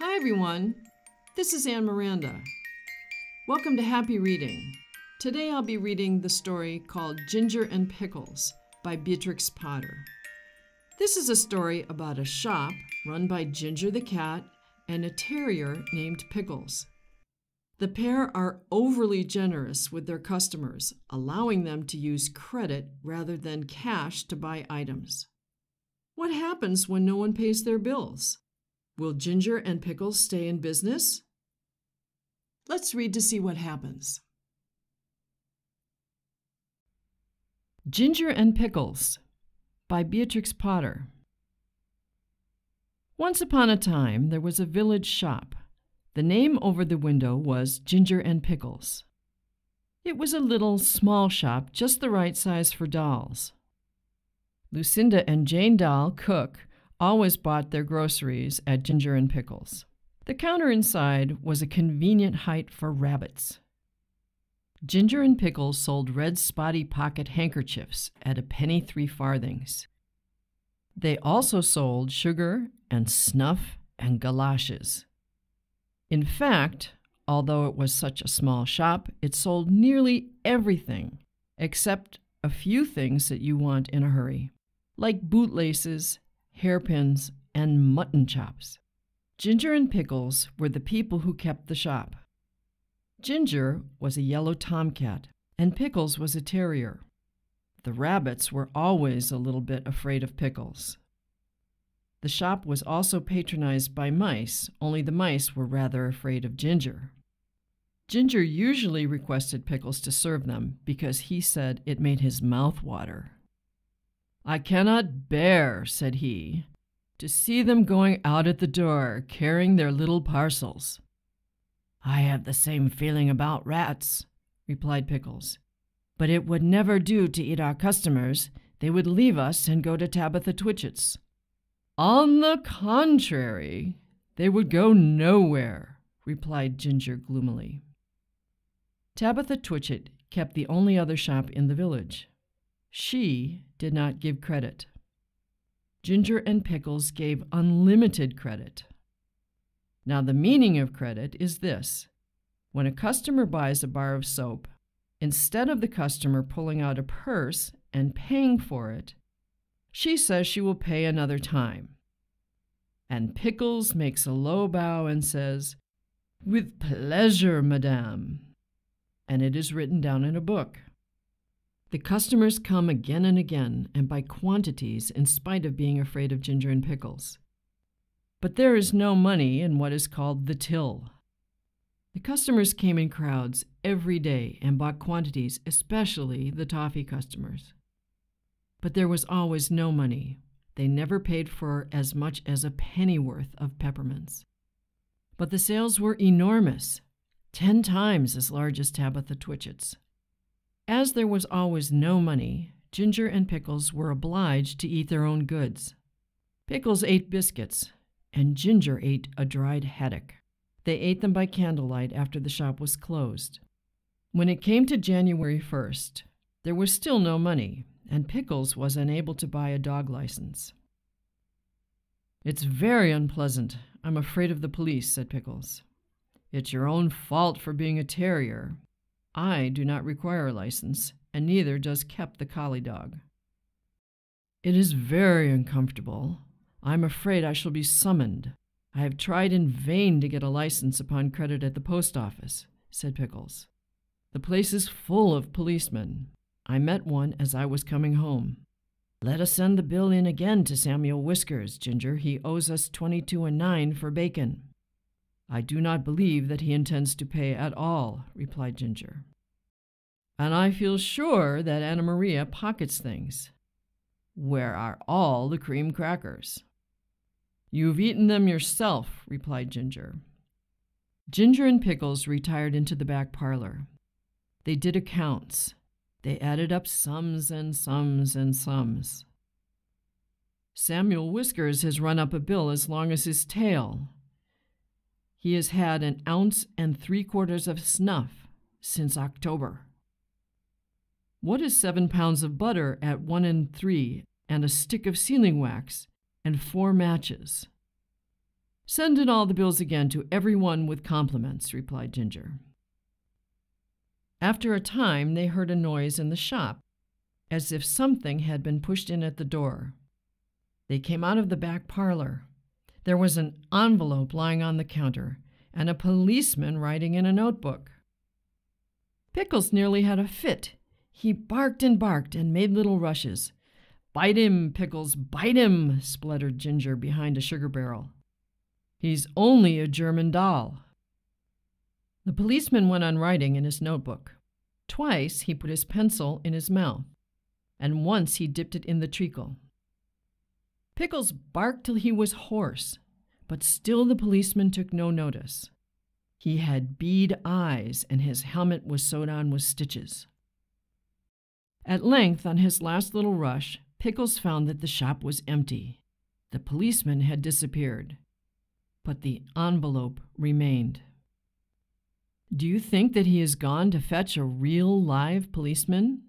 Hi everyone, this is Anne Miranda. Welcome to Happy Reading. Today I'll be reading the story called Ginger and Pickles by Beatrix Potter. This is a story about a shop run by Ginger the cat and a terrier named Pickles. The pair are overly generous with their customers, allowing them to use credit rather than cash to buy items. What happens when no one pays their bills? Will Ginger and Pickles stay in business? Let's read to see what happens. Ginger and Pickles by Beatrix Potter. Once upon a time, there was a village shop. The name over the window was Ginger and Pickles. It was a little, small shop, just the right size for dolls. Lucinda and Jane Dahl, cook, always bought their groceries at Ginger and Pickles. The counter inside was a convenient height for rabbits. Ginger and Pickles sold red spotty pocket handkerchiefs at $0.03 . They also sold sugar and snuff and galoshes. In fact, although it was such a small shop, it sold nearly everything except a few things that you want in a hurry, like bootlaces, hairpins, and mutton chops. Ginger and Pickles were the people who kept the shop. Ginger was a yellow tomcat, and Pickles was a terrier. The rabbits were always a little bit afraid of Pickles. The shop was also patronized by mice, only the mice were rather afraid of Ginger. Ginger usually requested Pickles to serve them because he said it made his mouth water. "I cannot bear," said he, "to see them going out at the door carrying their little parcels." "I have the same feeling about rats," replied Pickles, "but it would never do to eat our customers. They would leave us and go to Tabitha Twitchit's." "On the contrary, they would go nowhere," replied Ginger gloomily. Tabitha Twitchit kept the only other shop in the village. She did not give credit. Ginger and Pickles gave unlimited credit. Now, the meaning of credit is this. When a customer buys a bar of soap, instead of the customer pulling out a purse and paying for it, she says she will pay another time. And Pickles makes a low bow and says, "With pleasure, madame." And it is written down in a book. The customers come again and again, and by quantities, in spite of being afraid of Ginger and Pickles. But there is no money in what is called the till. The customers came in crowds every day and bought quantities, especially the toffee customers. But there was always no money. They never paid for as much as a pennyworth of peppermints. But the sales were enormous, 10 times as large as Tabitha Twitchit's. As there was always no money, Ginger and Pickles were obliged to eat their own goods. Pickles ate biscuits, and Ginger ate a dried haddock. They ate them by candlelight after the shop was closed. When it came to January 1st, there was still no money, and Pickles was unable to buy a dog license. "It's very unpleasant. I'm afraid of the police," said Pickles. "It's your own fault for being a terrier. I do not require a license, and neither does Kep the collie dog." "It is very uncomfortable. I'm afraid I shall be summoned. I have tried in vain to get a license upon credit at the post office," said Pickles. "The place is full of policemen. I met one as I was coming home." "Let us send the bill in again to Samuel Whiskers, Ginger. He owes us 22 and 9 for bacon." "I do not believe that he intends to pay at all," replied Ginger. "And I feel sure that Anna Maria pockets things. Where are all the cream crackers?" "You've eaten them yourself," replied Ginger. Ginger and Pickles retired into the back parlor. They did accounts. They added up sums and sums and sums. "Samuel Whiskers has run up a bill as long as his tail. He has had an ounce and 3/4 of snuff since October. What is 7 pounds of butter at 1 and 3, and a stick of sealing wax, and 4 matches? Send in all the bills again to everyone with compliments, replied Ginger. After a time, they heard a noise in the shop, as if something had been pushed in at the door. They came out of the back parlor. There was an envelope lying on the counter, and a policeman writing in a notebook. Pickles nearly had a fit. He barked and barked and made little rushes. "Bite him, Pickles, bite him," spluttered Ginger behind a sugar barrel. "He's only a German doll." The policeman went on writing in his notebook. Twice he put his pencil in his mouth, and once he dipped it in the treacle. Pickles barked till he was hoarse, but still the policeman took no notice. He had bead eyes, and his helmet was sewed on with stitches. At length, on his last little rush, Pickles found that the shop was empty. The policeman had disappeared, but the envelope remained. "Do you think that he has gone to fetch a real live policeman?"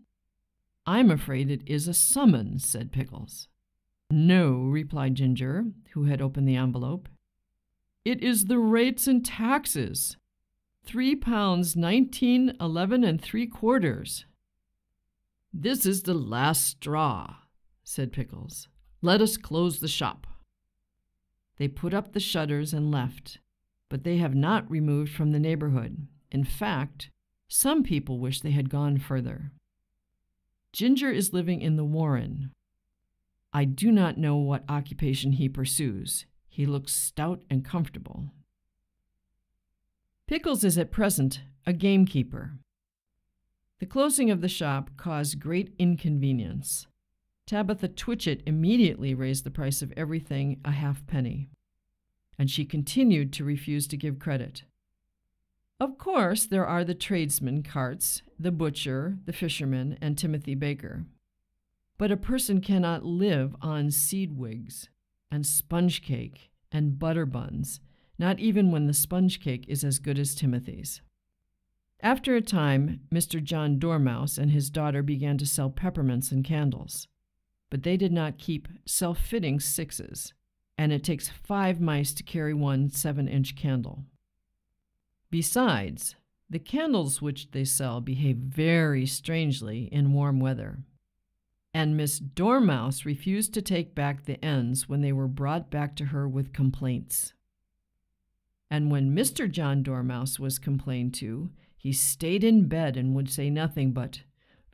"I'm afraid it is a summons," said Pickles. "No," replied Ginger, who had opened the envelope. "It is the rates and taxes. £3.19, 11 3/4. "This is the last straw," said Pickles. "Let us close the shop." They put up the shutters and left, but they have not removed from the neighborhood. In fact, some people wish they had gone further. Ginger is living in the Warren. I do not know what occupation he pursues. He looks stout and comfortable. Pickles is at present a gamekeeper. The closing of the shop caused great inconvenience. Tabitha Twitchit immediately raised the price of everything a halfpenny, and she continued to refuse to give credit. Of course, there are the tradesmen carts, the butcher, the fisherman, and Timothy Baker. But a person cannot live on seed wigs and sponge cake and butter buns, not even when the sponge cake is as good as Timothy's. After a time, Mr. John Dormouse and his daughter began to sell peppermints and candles. But they did not keep self-fitting sixes, and it takes 5 mice to carry one 7-inch candle. Besides, the candles which they sell behave very strangely in warm weather, and Miss Dormouse refused to take back the ends when they were brought back to her with complaints. And when Mr. John Dormouse was complained to, he stayed in bed and would say nothing but,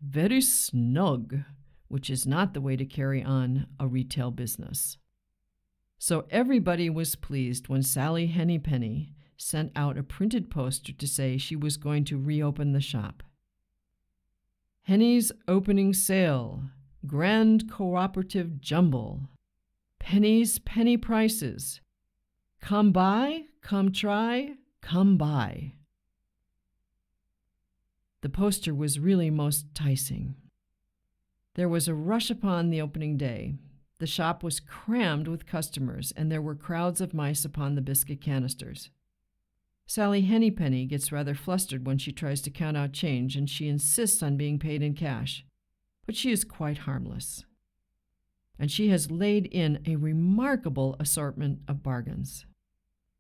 "Very snug," which is not the way to carry on a retail business. So everybody was pleased when Sally Hennypenny sent out a printed poster to say she was going to reopen the shop. "Henny's opening sale, grand cooperative jumble, Penny's penny prices. Come buy, come try, come buy." The poster was really most enticing. There was a rush upon the opening day. The shop was crammed with customers, and there were crowds of mice upon the biscuit canisters. Sally Hennypenny gets rather flustered when she tries to count out change, and she insists on being paid in cash, but she is quite harmless. And she has laid in a remarkable assortment of bargains.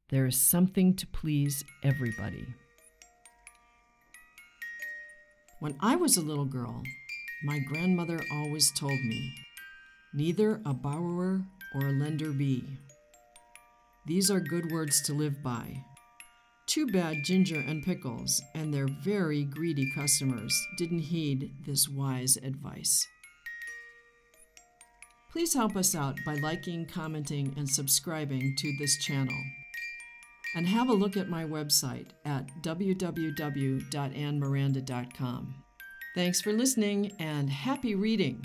There is something to please everybody. When I was a little girl, my grandmother always told me, "Neither a borrower or a lender be." These are good words to live by. Too bad Ginger and Pickles and their very greedy customers didn't heed this wise advice. Please help us out by liking, commenting, and subscribing to this channel. And have a look at my website at www.annemiranda.com. Thanks for listening, and happy reading!